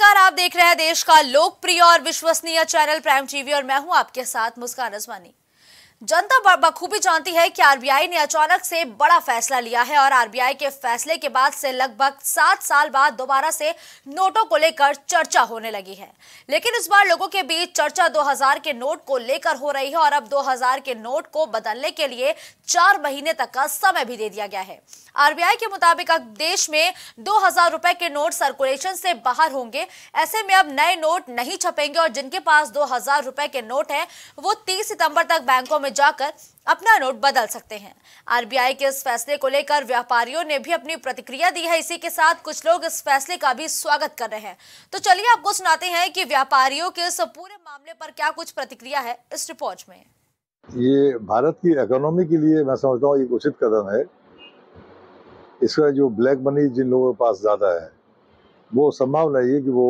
नमस्कार, आप देख रहे हैं देश का लोकप्रिय और विश्वसनीय चैनल प्राइम टीवी और मैं हूं आपके साथ मुस्कान रजवानी। जनता बखूबी जानती है कि आरबीआई ने अचानक से बड़ा फैसला लिया है और आरबीआई के फैसले के बाद से लगभग 7 साल बाद दोबारा से नोटों को लेकर चर्चा होने लगी है, लेकिन इस बार लोगों के बीच चर्चा 2000 के नोट को लेकर हो रही है और अब 2000 के नोट को बदलने के लिए 4 महीने तक का समय भी दे दिया गया है। आरबीआई के मुताबिक अब देश में 2000 रुपए के नोट सर्कुलेशन से बाहर होंगे। ऐसे में अब नए नोट नहीं छपेंगे और जिनके पास 2000 रुपए के नोट है वो 30 सितंबर तक बैंकों जाकर अपना नोट बदल सकते हैं। आरबीआई के इस फैसले को लेकर व्यापारियों ने भी अपनी प्रतिक्रिया दी है। इसी के साथ कुछ लोग इस फैसले का भी स्वागत कर रहे हैं। तो चलिए आपको सुनाते हैं कि व्यापारियों के इस पूरे मामले पर क्या कुछ प्रतिक्रिया है इस रिपोर्ट में। ये भारत की इकोनॉमी के लिए मैं समझता हूँ एक उचित कदम है। इसका जो ब्लैक मनी जिन लोगों के पास ज्यादा है वो संभावना है कि वो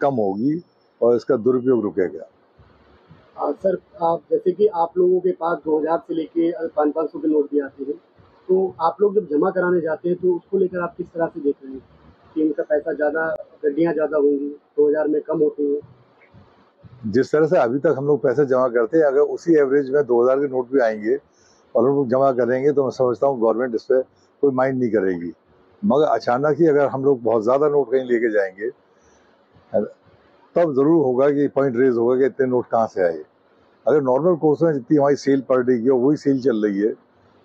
कम होगी और इसका दुरुपयोग रुकेगा। सर, आप जैसे कि आप लोगों के पास 2000 से लेके 500 के नोट भी आते हैं, तो आप लोग जब जमा कराने जाते हैं तो उसको लेकर आप किस तरह से देख रहे हैं कि इनका पैसा ज़्यादा, गड्डियाँ ज़्यादा होंगी, 2000 में कम होती हैं? जिस तरह से अभी तक हम लोग पैसे जमा करते हैं, अगर उसी एवरेज में 2000 के नोट भी आएंगे और हम लोग जमा करेंगे तो मैं समझता हूँ गवर्नमेंट इस पर कोई माइंड नहीं करेगी। मगर अचानक ही अगर हम लोग बहुत ज़्यादा नोट कहीं लेके जाएंगे तब ज़रूर होगा कि पॉइंट रेज होगा कि इतने नोट कहाँ से आए। अगर नॉर्मल कोर्स में जितनी हमारी सेल पड़ रही है वही सेल चल रही है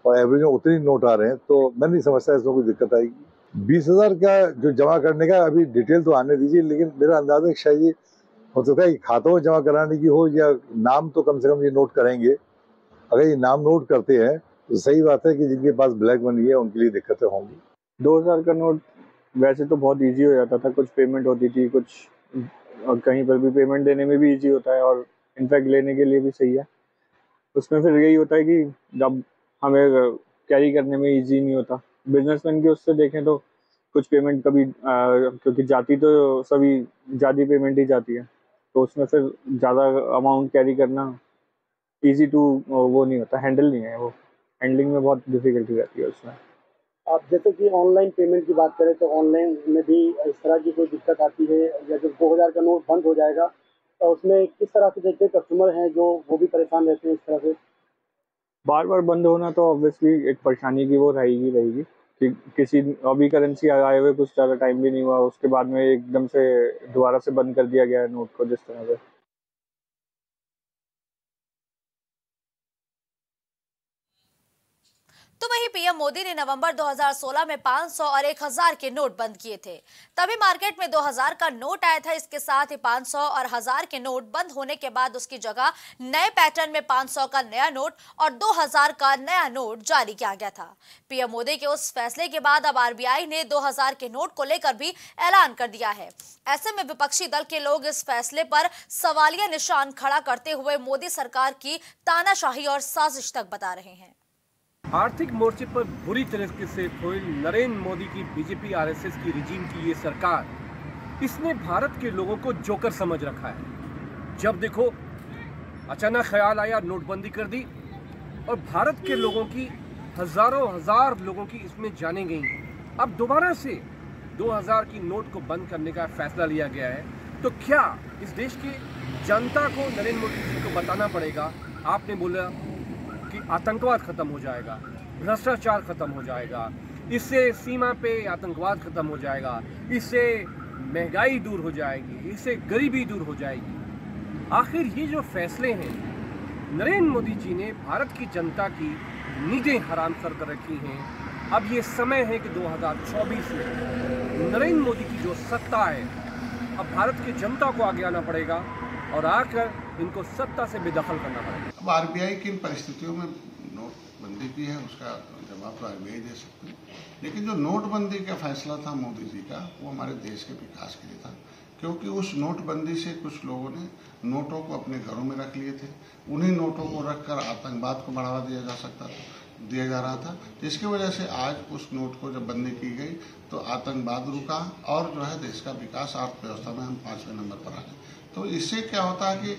और एवरेज में उतने नोट आ रहे हैं तो मैं नहीं समझता इसमें कोई दिक्कत आएगी। 20,000 का जो जमा करने का अभी डिटेल तो आने दीजिए, लेकिन मेरा अंदाजा है शायद ये हो सकता है कि खातों में जमा कराने की हो या नाम तो कम से कम ये नोट करेंगे। अगर ये नाम नोट करते हैं तो सही बात है कि जिनके पास ब्लैक मनी है उनके लिए दिक्कतें होंगी। 2000 का नोट वैसे तो बहुत ईजी हो जाता था, कुछ पेमेंट होती थी, कुछ और कहीं पर भी पेमेंट देने में भी इजी होता है और इनफैक्ट लेने के लिए भी सही है। उसमें फिर यही होता है कि जब हमें कैरी करने में इजी नहीं होता। बिजनेसमैन के उससे देखें तो कुछ पेमेंट कभी क्योंकि जाती तो सभी ज़्यादा पेमेंट ही जाती है, तो उसमें फिर ज़्यादा अमाउंट कैरी करना इजी टू वो नहीं होता, हैंडल नहीं है, वो हैंडलिंग में बहुत डिफिकल्टी रहती है उसमें। आप जैसे कि ऑनलाइन पेमेंट की बात करें तो ऑनलाइन में भी इस तरह की कोई दिक्कत आती है, या जब 2000 का नोट बंद हो जाएगा तो उसमें किस तरह से देखते कस्टमर हैं जो वो भी परेशान रहते हैं इस तरह से? बार बार बंद होना तो ऑब्वियसली एक परेशानी की वो रहेगी कि किसी अभी करेंसी आए हुए कुछ ज़्यादा टाइम भी नहीं हुआ, उसके बाद में एकदम से दोबारा से बंद कर दिया गया है नोट को जिस तरह से। तो वहीं पीएम मोदी ने नवंबर 2016 में 500 और 1000 के नोट बंद किए थे, तभी मार्केट में 2000 का नोट आया था। इसके साथ ही 500 और 1000 के नोट बंद होने के बाद उसकी जगह नए पैटर्न में 500 का नया नोट और 2000 का नया नोट जारी किया गया था। पीएम मोदी के उस फैसले के बाद अब आरबीआई ने 2000 के नोट को लेकर भी ऐलान कर दिया है। ऐसे में विपक्षी दल के लोग इस फैसले पर सवालिया निशान खड़ा करते हुए मोदी सरकार की तानाशाही और साजिश तक बता रहे हैं। आर्थिक मोर्चे पर बुरी तरीके से फोइल नरेंद्र मोदी की बीजेपी आरएसएस की रिजीम की ये सरकार, इसने भारत के लोगों को जोकर समझ रखा है। जब देखो अचानक ख्याल आया नोटबंदी कर दी और भारत के लोगों की हज़ारों लोगों की इसमें जाने गई। अब दोबारा से 2000 की नोट को बंद करने का फैसला लिया गया है, तो क्या इस देश की जनता को नरेंद्र मोदी जी को बताना पड़ेगा? आपने बोला कि आतंकवाद खत्म हो जाएगा, भ्रष्टाचार खत्म हो जाएगा, इससे सीमा पे आतंकवाद खत्म हो जाएगा, इससे महंगाई दूर हो जाएगी, इससे गरीबी दूर हो जाएगी। आखिर ये जो फैसले हैं, नरेंद्र मोदी जी ने भारत की जनता की नींदें हराम कर रखी हैं। अब ये समय है कि 2024 में नरेंद्र मोदी की जो सत्ता है, अब भारत की जनता को आगे आना पड़ेगा और आकर इनको सत्ता से बेदखल करना पड़ेगा। अब आरबीआई किन परिस्थितियों में नोटबंदी की है उसका जवाब तो आरबीआई दे सकती है, लेकिन जो नोटबंदी का फैसला था मोदी जी का वो हमारे देश के विकास के लिए था, क्योंकि उस नोटबंदी से कुछ लोगों ने नोटों को अपने घरों में रख लिए थे। उन्हीं नोटों को रखकर आतंकवाद को बढ़ावा दिया जा रहा था, जिसकी वजह से आज उस नोट को जब बंदी की गई तो आतंकवाद रुका और जो है देश का विकास, अर्थव्यवस्था में हम 5वें नंबर पर आ गए। तो इससे क्या होता है कि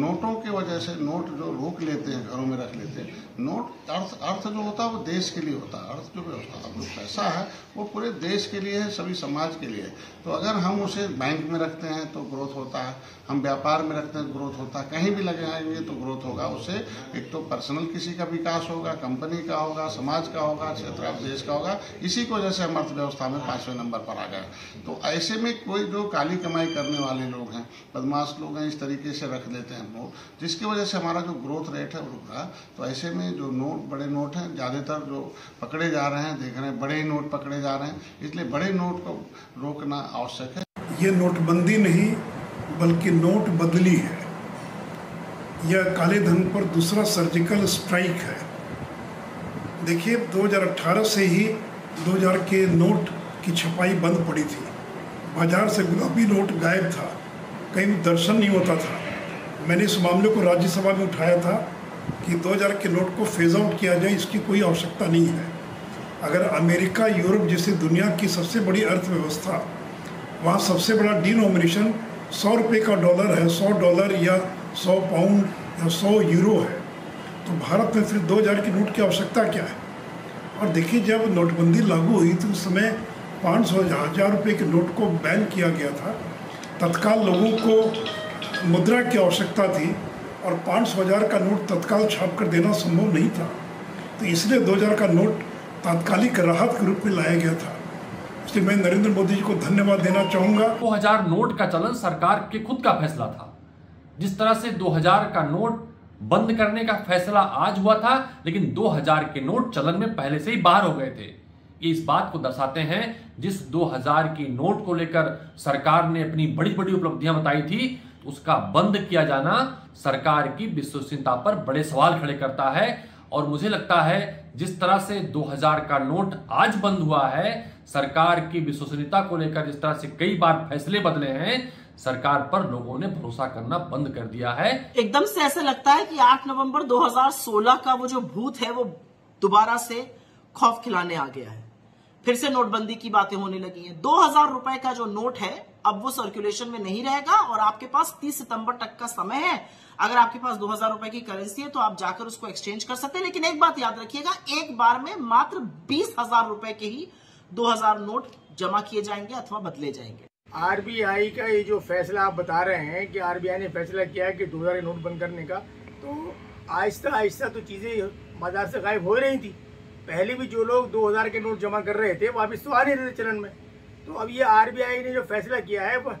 नोटों की वजह से नोट जो रोक लेते हैं, घरों में रख लेते हैं, नोट अर्थ जो होता है वो देश के लिए होता है, अर्थ जो होता है जो पैसा है वो पूरे देश के लिए है, सभी समाज के लिए। तो अगर हम उसे बैंक में रखते हैं तो ग्रोथ होता है, हम व्यापार में रखते हैं तो ग्रोथ होता है, कहीं भी लगाएंगे तो ग्रोथ होगा। उससे एक तो पर्सनल किसी का विकास होगा, कंपनी का होगा, समाज का होगा, क्षेत्र देश का होगा। इसी की वजह से हम अर्थव्यवस्था में 5वें नंबर पर आ गए। तो ऐसे में कोई जो काली कमाई करने वाले लोग हैं, बदमाश लोग हैं, इस तरीके से रख लेते हैं हम लोग, जिसकी वजह से हमारा जो ग्रोथ रेट है वो रुक रहा। तो ऐसे में जो नोट, बड़े नोट हैं ज़्यादातर जो पकड़े जा रहे हैं, देख रहे हैं बड़े ही नोट पकड़े जा रहे हैं, इसलिए बड़े नोट को रोकना आवश्यक है। ये नोटबंदी नहीं बल्कि नोट बदली है, यह काले धन पर दूसरा सर्जिकल स्ट्राइक है। देखिए 2018 से ही 2000 के नोट की छपाई बंद पड़ी थी, बाजार से गुलाबी नोट गायब था, कहीं दर्शन नहीं होता था। मैंने इस मामले को राज्यसभा में उठाया था कि 2000 के नोट को फेज आउट किया जाए, इसकी कोई आवश्यकता नहीं है। अगर अमेरिका, यूरोप जैसी दुनिया की सबसे बड़ी अर्थव्यवस्था, वहाँ सबसे बड़ा डिनोमिनेशन 100 रुपये का डॉलर है, 100 डॉलर या 100 पाउंड या 100 यूरो है, तो भारत में फिर 2000 के नोट की आवश्यकता क्या है। और देखिए जब नोटबंदी लागू हुई तो उस समय 500 हज़ार रुपये के नोट को बैन किया गया था, तत्काल लोगों को मुद्रा की आवश्यकता थी और 500 हज़ार का नोट तत्काल छाप कर देना संभव नहीं था, तो इसलिए 2000 का नोट तात्कालिक राहत के रूप में लाया गया था। इसलिए मैं नरेंद्र मोदी जी को धन्यवाद देना चाहूँगा। 2000 नोट का चलन सरकार के खुद का फैसला था, जिस तरह से 2000 का नोट बंद करने का फैसला आज हुआ था, लेकिन 2000 के नोट चलन में पहले से ही बाहर हो गए थे। ये इस बात को दर्शाते हैं जिस 2000 की नोट को लेकर सरकार ने अपनी बड़ी बड़ी उपलब्धियां बताई थी, उसका बंद किया जाना सरकार की विश्वसनीयता पर बड़े सवाल खड़े करता है। और मुझे लगता है जिस तरह से 2000 का नोट आज बंद हुआ है, सरकार की विश्वसनीयता को लेकर जिस तरह से कई बार फैसले बदले हैं, सरकार पर लोगों ने भरोसा करना बंद कर दिया है। एकदम से ऐसा लगता है कि 8 नवंबर 2016 का वो जो भूत है वो दोबारा से खौफ खिलाने आ गया है। फिर से नोटबंदी की बातें होने लगी हैं। 2000 रुपए का जो नोट है अब वो सर्कुलेशन में नहीं रहेगा और आपके पास 30 सितंबर तक का समय है। अगर आपके पास 2000 रुपए की करेंसी है तो आप जाकर उसको एक्सचेंज कर सकते हैं, लेकिन एक बात याद रखिएगा, एक बार में मात्र 20,000 रुपए के ही 2000 नोट जमा किए जाएंगे अथवा बदले जाएंगे। आरबीआई का ये जो फैसला आप बता रहे हैं कि आरबीआई ने फैसला किया है कि 2000 नोट बंद करने का, तो आहिस्ता आहिस्ता तो चीज़ें बाजार से गायब हो रही थी। पहले भी जो लोग 2000 के नोट जमा कर रहे थे वापस तो आ नहीं रहे थे चलन में, तो अब ये आरबीआई ने जो फैसला किया है वो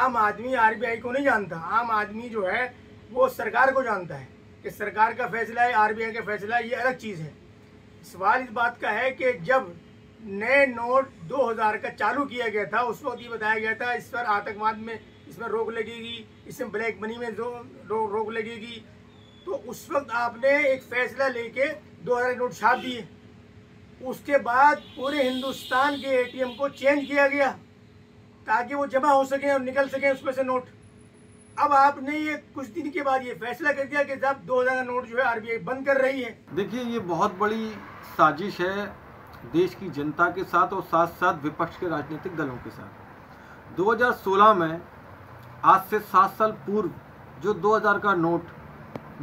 आम आदमी आरबीआई को नहीं जानता, आम आदमी जो है वो सरकार को जानता है कि सरकार का फैसला है, आरबीआई का फैसला है, ये अलग चीज़ है। सवाल इस बात का है कि जब नए नोट 2000 का चालू किया गया था उस वक्त ये बताया गया था इस पर आतंकवाद में इसमें रोक लगेगी, इसमें ब्लैक मनी में रोक लगेगी, तो उस वक्त आपने एक फैसला लेके 2000 नोट छाप दिए। उसके बाद पूरे हिंदुस्तान के एटीएम को चेंज किया गया ताकि वो जमा हो सके और निकल सके उसमें से नोट। अब आपने ये कुछ दिन के बाद ये फैसला कर दिया कि जब 2000 का नोट जो है आरबीआई बंद कर रही है। देखिए ये बहुत बड़ी साजिश है देश की जनता के साथ और साथ साथ विपक्ष के राजनीतिक दलों के साथ। 2016 में आज से 7 साल पूर्व जो 2000 का नोट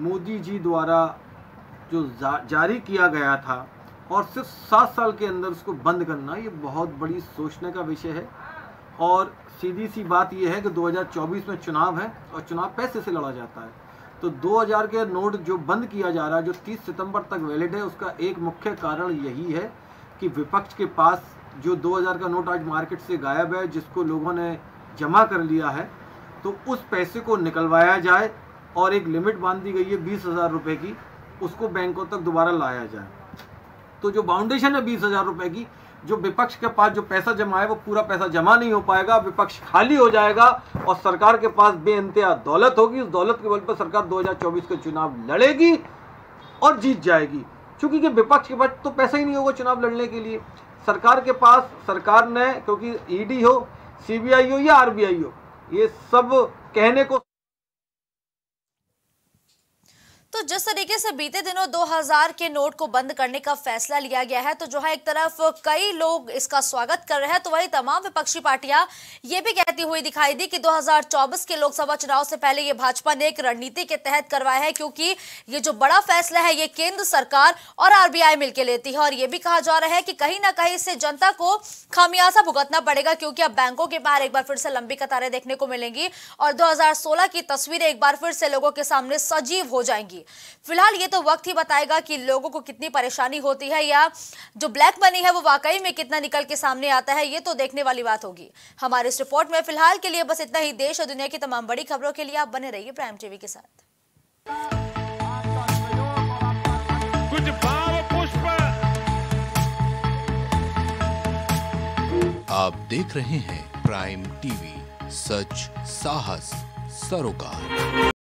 मोदी जी द्वारा जो जारी किया गया था और सिर्फ 7 साल के अंदर उसको बंद करना, ये बहुत बड़ी सोचने का विषय है। और सीधी सी बात यह है कि 2024 में चुनाव है और चुनाव पैसे से लड़ा जाता है, तो 2000 के नोट जो बंद किया जा रहा है जो 30 सितंबर तक वैलिड है, उसका एक मुख्य कारण यही है कि विपक्ष के पास जो 2000 का नोट आज मार्केट से गायब है, जिसको लोगों ने जमा कर लिया है, तो उस पैसे को निकलवाया जाए और एक लिमिट बांध दी गई है 20,000 रुपये की, उसको बैंकों तक दोबारा लाया जाए। तो जो बाउंडेशन है 20,000 रुपये की, जो विपक्ष के पास जो पैसा जमा है वो पूरा पैसा जमा नहीं हो पाएगा, विपक्ष खाली हो जाएगा और सरकार के पास बेअंतहा दौलत होगी। उस दौलत के बल पर सरकार 2024 के चुनाव लड़ेगी और जीत जाएगी, क्योंकि विपक्ष के पास तो पैसा ही नहीं होगा चुनाव लड़ने के लिए। सरकार के पास, सरकार ने, क्योंकि ईडी हो, सीबीआई हो या आरबीआई हो, ये सब कहने को। तो जिस तरीके से बीते दिनों 2000 के नोट को बंद करने का फैसला लिया गया है, तो जहां एक तरफ कई लोग इसका स्वागत कर रहे हैं, तो वहीं तमाम विपक्षी पार्टियां ये भी कहती हुई दिखाई दी कि 2024 के लोकसभा चुनाव से पहले ये भाजपा ने एक रणनीति के तहत करवाया है, क्योंकि ये जो बड़ा फैसला है ये केंद्र सरकार और RBI मिलकर लेती है। और ये भी कहा जा रहा है कि कहीं ना कहीं इससे जनता को खामियाजा भुगतना पड़ेगा, क्योंकि अब बैंकों के बाहर एक बार फिर से लंबी कतारें देखने को मिलेंगी और 2016 की तस्वीरें एक बार फिर से लोगों के सामने सजीव हो जाएंगी। फिलहाल ये तो वक्त ही बताएगा कि लोगों को कितनी परेशानी होती है या जो ब्लैक मनी है वो वाकई में कितना निकल के सामने आता है, ये तो देखने वाली बात होगी। हमारी इस रिपोर्ट में फिलहाल के लिए बस इतना ही। देश और दुनिया की तमाम बड़ी खबरों के लिए आप बने रहिए प्राइम टीवी के साथ। कुछ भाव पुष्प आप देख रहे हैं प्राइम टीवी, सच साहस सरोकार।